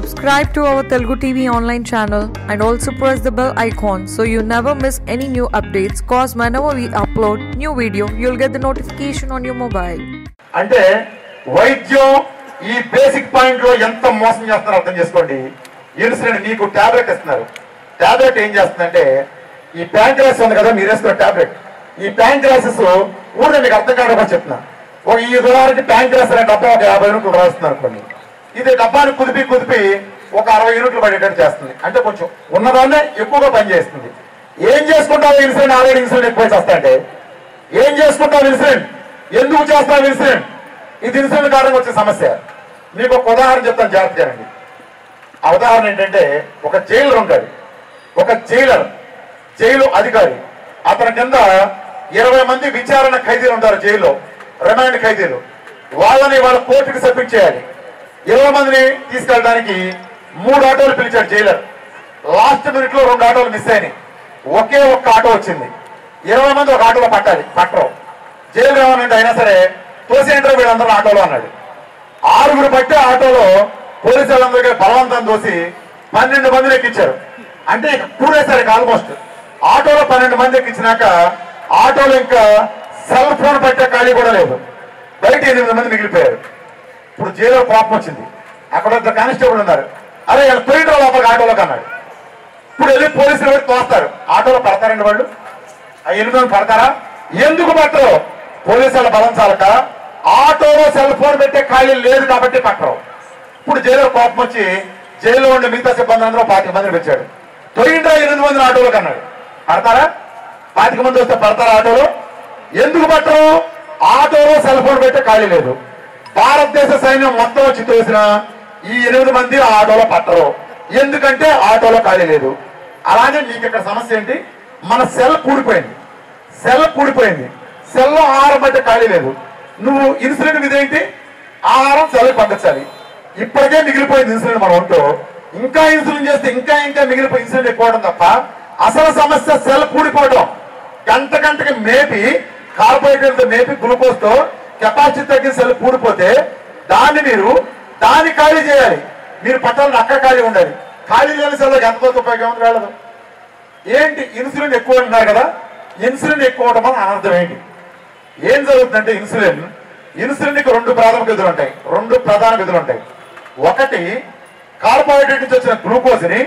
Subscribe to our Telugu TV online channel and also press the bell icon so you never miss any new updates, cause whenever we upload new video, you'll get the notification on your mobile. Ante vaidyo ee basic point lo entha mosam chestharo artham cheskondi. Insulin meeku tablet istnaru. Tablet em chesthundante ee pancreas undi kada meer eskona tablet. Ee pancreas lo oorna meeku artham kaadava cheptunna. Oka ee dollars pancreas ra dabba 50 untu rastunaru kondi. ఇది డబ్బాను కుదిపి కుదిపి ఒక 60 యూనిట్లు పడేటట్టు చేస్తుంది. అంటే కొంచెం ఉన్నదాన్నే ఎక్కువగా పనిచేస్తుంది. ఏం చేసుకుంటావు ఇన్సులిన్? ఆల్రెడీ ఇన్సులిన్ ఎక్కువ చేస్తాంటే ఏం చేసుకుంటావు? ఇన్సులిన్ ఎందుకు చేస్తావు? ఇన్సులిన్ ఇది ఇన్సులిన్ కారణంగా వచ్చే సమస్య. మీకు ఒక ఉదాహరణ చెప్తాను, జాగ్రత్తగా అండి. ఆ ఉదాహరణ ఏంటంటే, ఒక జైలర్ ఉంటాడు. ఒక జైలు అధికారి, అతని కింద 20 మంది విచారణ ఖైదీలు ఉంటారు. జైల్లో రిమాండ్ ఖైదీలు. వాళ్ళని వాళ్ళ కోర్టుకి సబ్మిట్ చేయాలి. 20 మందిని తీసుకెళ్ళడానికి 3 ఆటోలు పిలిచాడు జైలర్. లాస్ట్ మినిట్ లో 2 ఆటోలు మిస్ అయినాయి. ఒకే ఒక్క ఆటో వచ్చింది. 20 మంది ఒక ఆటోలో పట్టరు. జైలు రావాలంటే అయినా సరే తోసేంటారు వీళ్ళందరూ ఆటోలో అన్నాడు. 6గురు పట్టే ఆటోలో పోలీసు వాళ్ళందరికీ బలవంతం తోసి 12 మందిని ఎక్కించారు. అంటే ఇక కూరేసరికి ఆల్మోస్ట్ ఆటోలో 12 మంది ఎక్కించినాక ఆటోలో ఇంకా సెల్ ఫోన్ పట్టే ఖాళీ కూడా లేదు. బయట 8 మంది మిగిలిపోయారు. ఇప్పుడు జైల్లో ప్రాబ్లం వచ్చింది. అక్కడ ఇద్దరు కానిస్టేబుల్ ఉన్నారు. అరే తొలిండ్రో లోపలికి ఆటోలోకి అన్నాడు. ఇప్పుడు వెళ్ళి పోలీసులు పెట్టి తోస్తారు. ఆటోలో పడతారండి వాళ్ళు. ఆ 8 మంది పడతారా? ఎందుకు పట్టరు? పోలీసు వాళ్ళు బలం చాలక ఆటోలో సెల్ ఫోన్ పెట్టే ఖాళీ లేదు కాబట్టి పట్టరు. ఇప్పుడు జైల్లో ప్రాబ్లం వచ్చి జైల్లో ఉండే మిగతా సిబ్బంది అందరూ 25 మందిని పెట్టాడు. తొలిండ్రో 8 మందిని ఆటోలోకి అన్నాడు. పడతారా? 25 మంది వస్తే పడతారా ఆటోలో? ఎందుకు పట్టరు? ఆటోలో సెల్ ఫోన్ పెట్టే ఖాళీ లేదు. భారతదేశ సైన్యం మొత్తం వచ్చి తోసిన ఈ 8 మంది ఆటోలో పట్టరు. ఎందుకంటే ఆటోలో ఖాళీ లేదు. అలానే మీకు ఇక్కడ సమస్య ఏంటి? మన సెల్ కూడిపోయింది. సెల్లో ఆహారం అంటే ఖాళీ లేదు. నువ్వు ఇన్సులిన్ మీద ఏంటి? ఆహారం సెల్కి పంపించాలి. ఇప్పటికే మిగిలిపోయింది ఇన్సులిన్ మనం ఉంటూ. ఇంకా ఇన్సులిన్ చేస్తే ఇంకా మిగిలిపోయి ఇన్సులిన్ ఎక్కువడం తప్ప అసలు సమస్య సెల్ కూడిపోవడం. గంటకి మేపి కార్బోహైడ్రేట్తో మేపి గ్లూకోజ్తో కెపాసిటీ తగ్గిన సెల్ కూడిపోతే దాన్ని ఖాళీ చేయాలి. మీరు పట్టాలని అక్క ఖాళీ ఉండాలి. ఖాళీ లేని సెల్లో ఎంతమంది ఉపయోగం రాలేదు. ఏంటి ఇన్సులిన్ ఎక్కువ ఉన్నారు కదా? ఇన్సులిన్ ఎక్కువ ఉండడం అని అనర్థం ఏంటి? ఏం జరుగుతుందంటే ఇన్సులిన్కి రెండు ప్రధాన విధులు ఉంటాయి. ఒకటి, కార్బోహైడ్రేట్ నుంచి వచ్చిన గ్లూకోజ్ని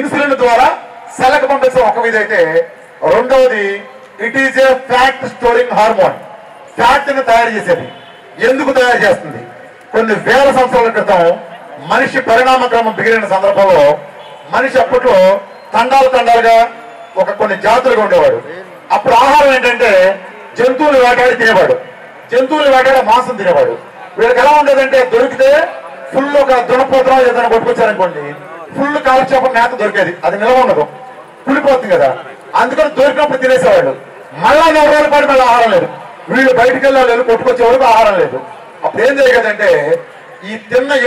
ఇన్సులిన్ ద్వారా సెల్కి పంపించడం ఒక విధి అయితే, రెండవది it is a fat storing hormone, ఫ్యాట్ని తయారు చేసేది. ఎందుకు తయారు చేస్తుంది? కొన్ని వేల సంవత్సరాల క్రితం మనిషి పరిణామ క్రమం బిగిన సందర్భంలో మనిషి అప్పట్లో తండాలుగా ఒక కొన్ని జాతులుగా ఉండేవాడు. అప్పుడు ఆహారం ఏంటంటే జంతువులు వేటాడి మాంసం తినేవాడు. వీళ్ళకి ఎలా ఉండేదంటే, దొరికితే ఫుల్ ఒక దునపోతనం ఏదైనా కొట్టుకొచ్చారనుకోండి, ఫుల్ కాలక్షేపం మేత దొరికేది. అది నిలవ ఉండదు, కులిపోతుంది కదా. అందుకని దొరికినప్పుడు తినేసేవాడు. మళ్ళా 4 రోజుల పాటు మళ్ళీ ఆహారం లేదు. వీళ్ళు బయటకు వెళ్ళాలి, కొట్టుకొచ్చే వరకు ఆహారం లేదు. అప్పుడు ఏం జరిగేదంటే, ఈ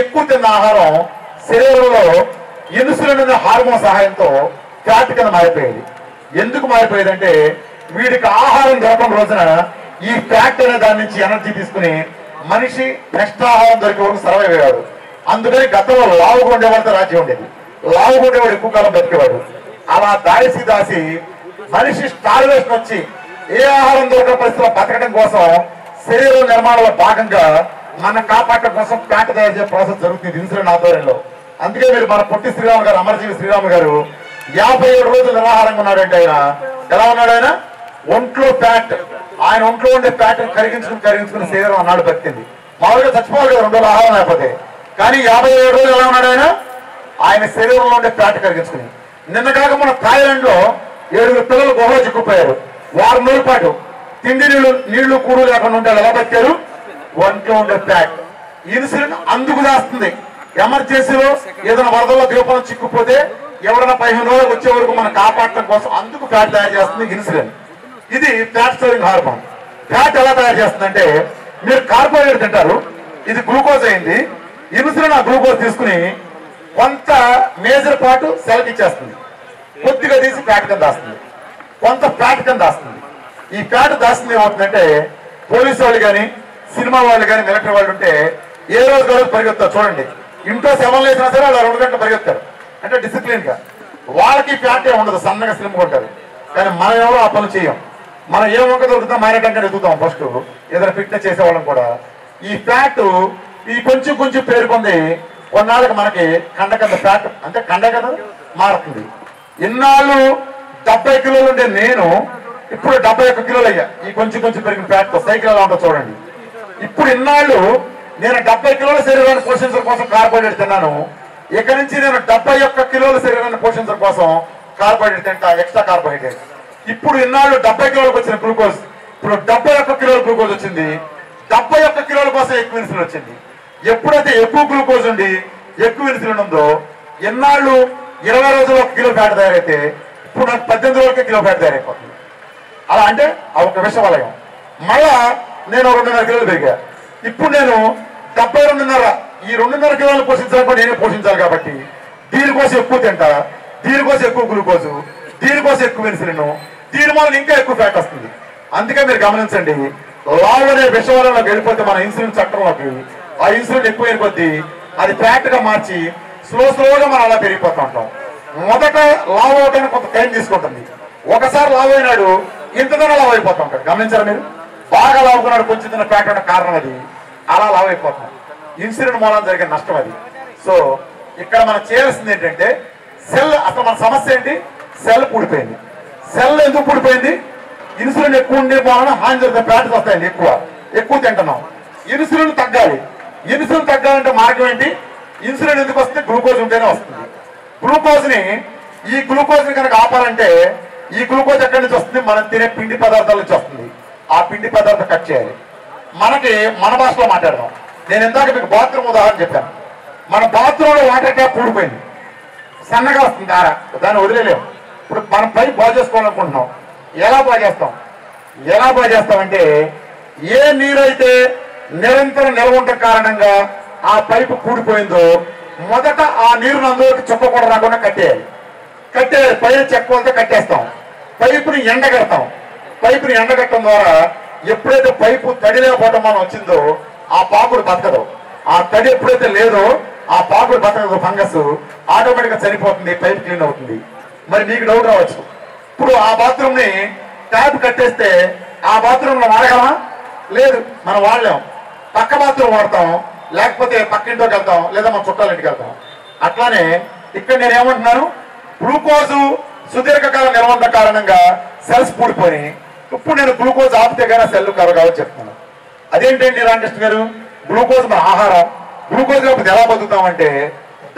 ఎక్కువ తిన్న ఆహారం శరీరంలో ఇన్సులిన్ అనే హార్మోన్ సహాయంతో ఫ్యాట్ కింద మారిపోయేది. ఎందుకు మారిపోయేదంటే, వీడికి ఆహారం దొరకని రోజున ఈ ఫ్యాట్ అనే దాని నుంచి ఎనర్జీ తీసుకుని మనిషి నెక్స్ట్ ఆహారం దొరికే వరకు సర్వైవ్ అయ్యాడు. అందుకని గతంలో లావుగా ఉండేవాడితో రాజ్యం ఉండేది. లావుగా ఉండేవాడు ఎక్కువ కాలం బతికేవాడు. అలా దాసి మనిషి స్టార్వేషన్ వచ్చి ఏ ఆహారం దొరకని పరిస్థితుల్లో బతకడం కోసం శరీర నిర్మాణంలో భాగంగా మన కాపాడటం కోసం ఫ్యాట్ తయారు చేసే ప్రాసెస్ జరుగుతుంది ఇన్సులిన్ ఆధ్వర్యంలో. అందుకే మీరు మన పొట్టి శ్రీరాములు గారు, అమరజీవి శ్రీరాములు గారు 57 రోజులు నిరాహారంగా ఉన్నాడంటే, ఆయన ఎలా ఉన్నాడు? ఆయన ఒంట్లో ఫ్యాట్, ఆయన ఒంట్లో ఉండే ఫ్యాట్ కరిగించుకుని శరీరం అన్నాడు బతికింది. మామూలుగా చచ్చిపోవాలి కదా 2 రోజులు ఆహారం లేకపోతే. కానీ 57 రోజులు ఎలా ఉన్నాడు ఆయన? ఆయన శరీరంలో ఉండే ఫ్యాట్ కరిగించుకుని. నిన్న కాక మన థాయిలాండ్ లో 7 పిల్లలు గొడవ చిక్కుపోయారు. 6 నెలల పాటు తిండి నీళ్లు కూడు లేకుండా ఉంటే ఎలా బతికారు? ఒంట్లో ఉండే ఫ్యాట్. ఇన్సులిన్ అందుకు దాస్తుంది. ఎమర్జెన్సీలో ఏదైనా వరదల్లో దీపం చిక్కుపోతే ఎవరైనా 15 రోజులకు వచ్చే వరకు మనం కాపాడటం కోసం అందుకు ఫ్యాట్ తయారు చేస్తుంది ఇన్సులిన్. ఇది ఫ్యాట్ స్టోరింగ్ హార్మోన్. ఫ్యాట్ ఎలా తయారు చేస్తుందంటే, మీరు కార్బోహైడ్రేట్ తింటారు, ఇది గ్లూకోజ్ అయింది. ఇన్సులిన్ ఆ గ్లూకోజ్ తీసుకుని కొంత మేజర్ పాటు సెల్కి ఇచ్చేస్తుంది. కొద్దిగా తీసి ఫ్యాట్ కింద దాస్తుంది. ఈ ఫ్యాట్ దాస్తుంది ఏమవుతుందంటే, పోలీసు వాళ్ళు కానీ, సినిమా వాళ్ళు కానీ, మిలిటరీ వాళ్ళు ఉంటే ఏ రోజు పరిగెత్తారు చూడండి. ఇంట్లో సెవెన్ లేసినా సరే అలా 2 గంటలు పరిగెత్తారు అంటే డిసిప్లిన్గా. వాళ్ళకి ఫ్యాటే ఉండదు, సన్నగా స్లిమ్ ఉంటారు. కానీ మనం ఎవరో ఆ పనులు చేయం. మనం ఏ వంక దొరుకుతాం మైనటంగా ఎదుగుతాం. ఫస్ట్ ఏదైనా ఫిట్నెస్ చేసేవాళ్ళం కూడా ఈ ఫ్యాట్ ఈ కొంచెం కొంచెం పేరుకుంది. కొన్నాళ్ళకి మనకి కండ కంద ఫ్యాట్ అంటే కండ కదా మారుతుంది. ఇన్నాళ్ళు 70 కిలోలు ఉండే నేను ఇప్పుడు 71 కిలోలు అయ్యా. ఈ కొంచెం కొంచెం పెరిగిన ఫ్యాట్తో సైకిల్ ఎలా ఉంటుందో చూడండి. ఇప్పుడు ఇన్నాళ్ళు నేను 70 కిలోల శరీరాన్ని పోషించడం కోసం కార్బోహైడ్రేట్ తిన్నాను. ఇక నుంచి నేను 71 కిలోల శరీరాన్ని పోషించడం కోసం కార్బోహైడ్రేట్ తింటా, ఎక్స్ట్రా కార్బోహైడ్రేట్. ఇప్పుడు ఇన్నాళ్ళు 70 కిలోలకు వచ్చిన గ్లూకోజ్ ఇప్పుడు 71 కిలోల గ్లూకోజ్ వచ్చింది. 71 కిలోల కోసం ఎక్కువ ఇన్సులిన్ వచ్చింది. ఎప్పుడైతే ఎక్కువ గ్లూకోజ్ ఉండి ఎక్కువ ఇన్సులిన్ ఉందో ఎన్నాళ్ళు 20 రోజులు 1 కిలో ఫ్యాట్ తయారైతే ఇప్పుడు నాకు 18 రోజులకి కిలో ఫ్యాట్ తయారైపోతుంది. అలా అంటే ఆ ఒక విషవలయం. మళ్ళా నేను 2.5 కిలోలు పెరిగా. ఇప్పుడు నేను 72.5. ఈ 2.5 కిలోలు పోషించాలంటే నేనే పోషించాలి కాబట్టి దీనికోసం ఎక్కువ తింటా, దీనికోసం ఎక్కువ గ్లూకోజు, దీనికోసం ఎక్కువ ఇన్సులిన్, దీని వల్ల ఇంకా ఎక్కువ ఫ్యాట్ వస్తుంది. అందుకే మీరు గమనించండి, లావు అనే విషవలయంలోకి వెళ్ళిపోతే మన ఇన్సులిన్ చక్రంలోకి, ఆ ఇన్సులిన్ ఎక్కువ వెళ్ళిపోద్ది, అది ఫ్యాట్గా మార్చి స్లోగా మనం అలా పెరిగిపోతూ ఉంటాం. మొదట లావు అవటానికి కొంత టైం తీసుకుంటుంది. ఒకసారి లావు అయినాడు ఇంతగానో లావు అయిపోతూ ఉంటాడు. గమనించారా మీరు? బాగా లావుకున్నాడు కొంచెం తిన్న ఫ్యాట్ ఉన్న కారణం అది, అలా లావు అయిపోతాం. ఇన్సులిన్ మూలం జరిగే నష్టం అది. సో ఇక్కడ మనం చేయాల్సింది ఏంటంటే సెల్, అసలు మన సమస్య ఏంటి? సెల్ పూడిపోయింది. సెల్ ఎందుకు పూడిపోయింది? ఇన్సులిన్ ఎక్కువ ఉండే మూలన హాని జరిగిన ఫ్యాట్స్ వస్తాయండి. ఎక్కువ తింటున్నాం. ఇన్సులిన్ తగ్గాలి. ఇన్సులిన్ తగ్గాలంటే మార్గం ఏంటి? ఇన్సులిన్ ఎందుకు వస్తుంది? గ్లూకోజ్ ఉంటేనే వస్తుంది. ఈ గ్లూకోజ్ని కనుక ఆపాలంటే ఈ గ్లూకోజ్ ఎక్కడి నుంచి వస్తుంది? మనం తినే పిండి పదార్థాల నుంచి వస్తుంది. ఆ పిండి పదార్థం కట్ చేయాలి. మనకి మన భాషలో మాట్లాడదాం. నేను ఇందాక మీకు బాత్రూమ్ ఉదాహరణ చెప్పాను. మన బాత్రూంలో వాటర్ ట్యాప్ పూడిపోయింది, సన్నగా వస్తుంది దార, దాన్ని వదిలేలేము. ఇప్పుడు మనం పై బాగు చేసుకోవాలనుకుంటున్నాం. ఎలా బాగు చేస్తామంటే ఏ నీరైతే నిరంతరం నిలవడం కారణంగా ఆ పైపు కూడిపోయిందో మొదట ఆ నీరును అందులోకి చుక్క కూడా రాకుండా కట్టేయాలి. పైన చెక్కలతో కట్టేస్తాం, పైపుని ఎండగడతాం. పైపుని ఎండగట్టడం ద్వారా ఎప్పుడైతే పైపు తడి లేకపోవడం మనం వచ్చిందో ఆ పాకుడు బతకదు. ఆ తడి ఎప్పుడైతే లేదో ఆ పాకుడు బతకదు, ఫంగస్ ఆటోమేటిక్గా చనిపోతుంది, పైపు క్లీన్ అవుతుంది. మరి మీకు డౌట్ రావచ్చు, ఇప్పుడు ఆ బాత్రూమ్ని ట్యాప్ కట్టేస్తే ఆ బాత్రూమ్లో వాడగలమా? లేదు, మనం వాడలేం. పక్క బాత్రూమ్ వాడతాం, లేకపోతే పక్కింట్లోకి వెళ్తాం, లేదా మన చుట్టాల ఇంటికి వెళ్తాం. అట్లానే ఇక్కడ నేను ఏమంటున్నాను, గ్లూకోజు సుదీర్ఘకాల నిల్వ కారణంగా సెల్స్ పూడిపోయి ఇప్పుడు నేను గ్లూకోజ్ ఆపితే కానీ సెల్లు కరగావని చెప్తున్నాను. అదేంటండి రామకృష్ణ గారు? గ్లూకోజ్ మన ఆహారం. గ్లూకోజ్ లేకపోతే ఎలా బతుకుతామంటే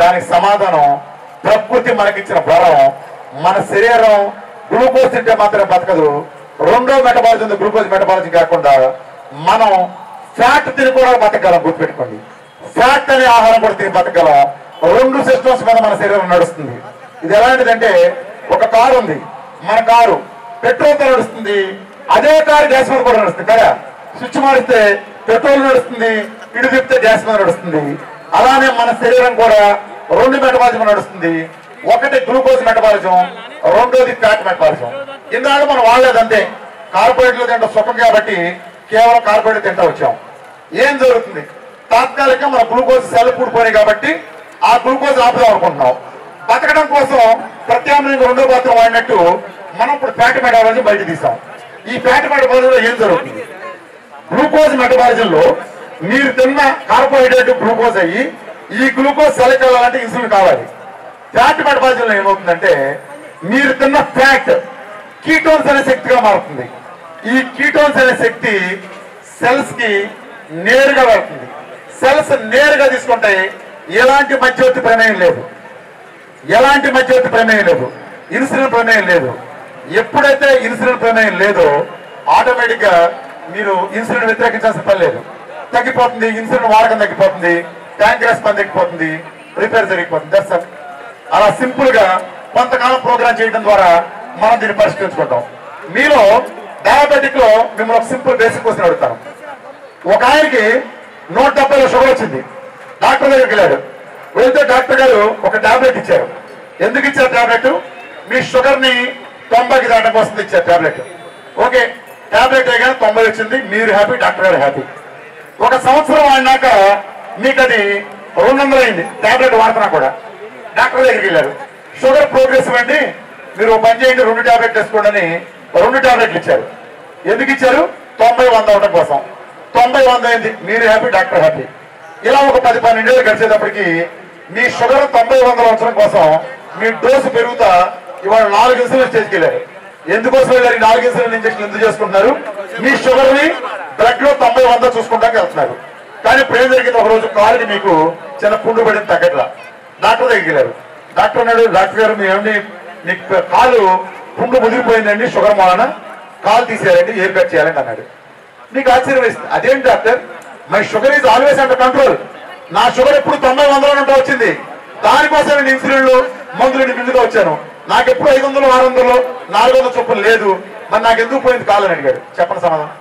దానికి సమాధానం ప్రకృతి మనకిచ్చిన వరం. మన శరీరం గ్లూకోజ్ తింటే మాత్రమే బతకదు. రెండో మెటబాలిజం ఉంది, గ్లూకోజ్ మెటబాలిజం కాకుండా మనం ఫ్యాట్ తిని కూడా బతకగలం. గుర్తుపెట్టుకోండి, ఫ్యాట్ అనే ఆహారం కూడా తిని బతకగలం. రెండు సిస్టమ్స్ మీద మన శరీరం నడుస్తుంది. ఇది ఎలాంటిదంటే ఒక కారు ఉంది, మన కారు పెట్రోల్తో నడుస్తుంది, అదే కారు గ్యాస్ మీద కూడా నడుస్తుంది కదా. స్విచ్ మారిస్తే పెట్రోల్ నడుస్తుంది, ఇటు తిప్పితే గ్యాస్ మీద నడుస్తుంది. అలానే మన శరీరం కూడా రెండు మెటబాలిజం నడుస్తుంది. ఒకటి గ్లూకోజ్ మెటబాలిజం, రెండోది ఫ్యాట్ మెటబాలిజం. ఇందాక మనం వాడలేదంటే కార్బోహైడ్రేట్లు తింటే సుఖం కాబట్టి కేవలం కార్బోహైడ్రేట్ తింటా వచ్చాం. ఏం జరుగుతుంది? తాత్కాలికంగా మన గ్లూకోజ్ సెల్ పూడిపోయినాయి కాబట్టి ఆ గ్లూకోజ్ ఆపుదాం అనుకుంటున్నాం. బతకడం కోసం ప్రత్యామ్నాయంగా రెండో బాత్రూమ్ వాడినట్టు మనం ఇప్పుడు ఫ్యాట్ మెటబాలిజం బయట తీసాం. ఈ ఫ్యాట్ మెటబాలిజంలో ఏం జరుగుతుంది? గ్లూకోజ్ మెటబాలిజంలో మీరు తిన్న కార్బోహైడ్రేట్ గ్లూకోజ్ అయ్యి ఈ గ్లూకోజ్ సెల్ కలాలంటే ఇన్సులిన్ కావాలి. ఫ్యాట్ మెటబాలిజంలో ఏమవుతుందంటే మీరు తిన్న ఫ్యాట్ కీటోన్స్ అనే శక్తిగా మారుతుంది. ఈ కీటోన్స్ అనే శక్తి సెల్స్కి నేరుగా వెళ్తుంది. సెల్స్ నేరుగా తీసుకుంటే ఎలాంటి మధ్యవర్తి ప్రమేయం లేదు, ఇన్సులిన్ ప్రమేయం లేదు. ఎప్పుడైతే ఇన్సులిన్ ప్రమేయం లేదో ఆటోమేటిక్గా మీరు ఇన్సులిన్ వ్యతిరేకించాల్సిన పని లేదు, తగ్గిపోతుంది. ఇన్సులిన్ వాడకం తగ్గిపోతుంది, ట్యాంక్రస్ పని తగ్గిపోతుంది, రిపేర్ జరిగిపోతుంది. దట్స్ అలా సింపుల్గా కొంతకాలం ప్రోగ్రామ్ చేయడం ద్వారా మనం దీన్ని పరిష్కరించుకుంటాం. మీలో డయాబెటిక్ లో మిమ్మల్ని ఒక సింపుల్ బేసిక్ క్వశ్చన్ అడుగుతాను. ఒక ఆయనకి 170 షుగర్ వచ్చింది. డాక్టర్ దగ్గరికి వెళ్ళాడు. వెళ్తే డాక్టర్ గారు ఒక టాబ్లెట్ ఇచ్చారు. ఎందుకు ఇచ్చారు టాబ్లెట్? మీ షుగర్ని 90కి దాటం కోసం ఇచ్చారు టాబ్లెట్. ఓకే, టాబ్లెట్ కానీ 90 వచ్చింది, మీరు హ్యాపీ, డాక్టర్ గారు హ్యాపీ. ఒక సంవత్సరం అయినాక మీకు అది 200 అయింది టాబ్లెట్ వాడతనా కూడా డాక్టర్ దగ్గరికి వెళ్ళారు షుగర్ ప్రోగ్రెసివ్ అండి మీరు పని చేయండి రెండు టాబ్లెట్ తీసుకోండి అని రెండు టాబ్లెట్లు ఇచ్చారు ఎందుకు ఇచ్చారు 90 100 అవడం కోసం 90 100 అయింది మీరు హ్యాపీ డాక్టర్ హ్యాపీ ఇలా ఒక 10 12 ఏళ్లు గడిచేటప్పటికి మీ షుగర్ 90 100 అవడం కోసం మీ డోస్ పెరుగుతా ఇవాళ 4 ఇన్సులిన్ స్టేజ్కి వెళ్ళారు ఎందుకోసం వెళ్ళారు 4 ఇన్సులిన్ ఇంజెక్షన్ ఎందుకు చేసుకుంటున్నారు మీ షుగర్ ని బ్లడ్ లో 90 100 చూసుకుంటానికి వెళ్తున్నారు కానీ ప్రేమ జరిగింది ఒక రోజు కాలుకి మీకు చిన్న పుండు పడింది తగ్గట్లా డాక్టర్ దగ్గరికి వెళ్ళారు డాక్టర్ అన్నాడు డాక్టర్ గారు మీ ఏమండి మీకు కాలు పుండు ముదిరిపోయిందండి షుగర్ మూలన కాలు తీసేయాలండి ఎయిర్ కట్ చేయాలండి అన్నాడు మీకు ఆశ్చర్యం వేస్తుంది అదేంటి doctor my sugar is always under control నా షుగర్ ఎప్పుడు 90 100 నుండి వచ్చింది దానికోసం నేను ఇన్సులిన్లు మందులు నిండుగా వచ్చాను నాకు ఎప్పుడు 500 600 400 చొప్పున లేదు మరి నాకు ఎందుకు పోయింది కాలు అని అడిగాడు చెప్పండి సమాధానం